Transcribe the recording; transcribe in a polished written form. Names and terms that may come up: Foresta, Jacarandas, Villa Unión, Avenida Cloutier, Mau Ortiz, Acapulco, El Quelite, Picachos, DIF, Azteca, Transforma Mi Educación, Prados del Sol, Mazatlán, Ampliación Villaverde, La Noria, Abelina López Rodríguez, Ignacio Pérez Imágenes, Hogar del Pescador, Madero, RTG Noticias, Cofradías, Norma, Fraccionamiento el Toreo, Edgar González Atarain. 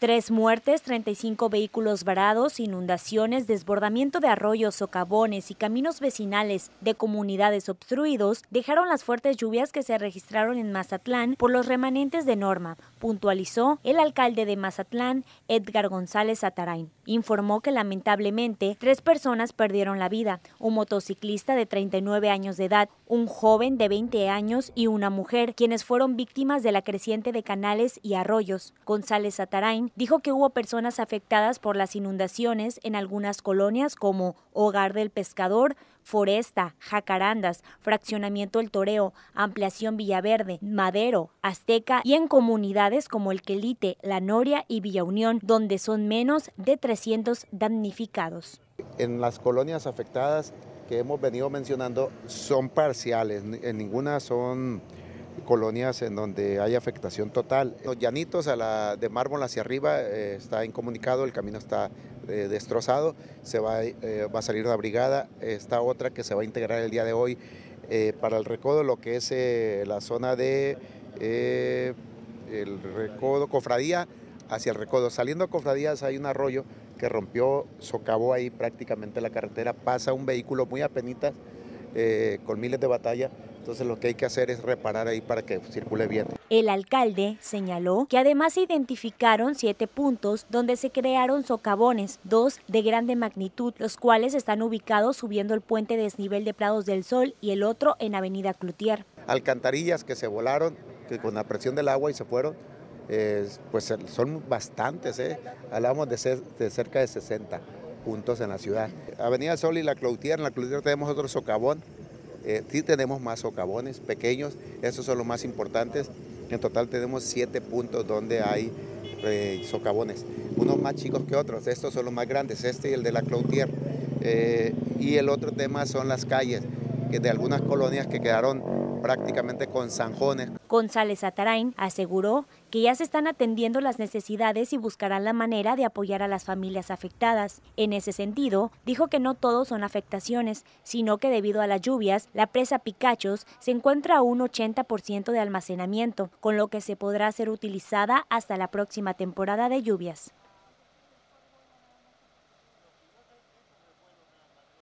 3 muertes, 35 vehículos varados, inundaciones, desbordamiento de arroyos, socavones y caminos vecinales de comunidades obstruidos dejaron las fuertes lluvias que se registraron en Mazatlán por los remanentes de Norma, puntualizó el alcalde de Mazatlán, Edgar González Atarain. Informó que lamentablemente 3 personas perdieron la vida, un motociclista de 39 años de edad, un joven de 20 años y una mujer, quienes fueron víctimas de la creciente de canales y arroyos. González Atarain dijo que hubo personas afectadas por las inundaciones en algunas colonias como Hogar del Pescador, Foresta, Jacarandas, Fraccionamiento el Toreo, Ampliación Villaverde, Madero, Azteca y en comunidades como El Quelite, La Noria y Villa Unión, donde son menos de 300 damnificados. En las colonias afectadas que hemos venido mencionando son parciales, en ninguna son colonias en donde hay afectación total. Los llanitos de mármol hacia arriba está incomunicado, el camino está destrozado, va a salir la brigada, está otra que se va a integrar el día de hoy para el recodo, lo que es la zona de el recodo, Cofradía, hacia el recodo. Saliendo a Cofradías hay un arroyo que rompió, socavó ahí prácticamente la carretera, pasa un vehículo muy apenitas, con miles de batallas. Entonces lo que hay que hacer es reparar ahí para que circule bien. El alcalde señaló que además se identificaron 7 puntos donde se crearon socavones, 2 de grande magnitud, los cuales están ubicados subiendo el puente desnivel de Prados del Sol y el otro en Avenida Cloutier. Alcantarillas que se volaron, que con la presión del agua y se fueron, pues son bastantes, hablamos de cerca de 60 puntos en la ciudad. Avenida Sol y la Cloutier, en la Cloutier tenemos otro socavón. Sí tenemos más socavones pequeños, esos son los más importantes. En total tenemos 7 puntos donde hay socavones, unos más chicos que otros, estos son los más grandes, este y el de la Cloutier. Y el otro tema son las calles, que de algunas colonias que quedaron prácticamente con zanjones. González Atarain aseguró que ya se están atendiendo las necesidades y buscarán la manera de apoyar a las familias afectadas. En ese sentido, dijo que no todos son afectaciones, sino que debido a las lluvias, la presa Picachos se encuentra a un 80% de almacenamiento, con lo que se podrá ser utilizada hasta la próxima temporada de lluvias.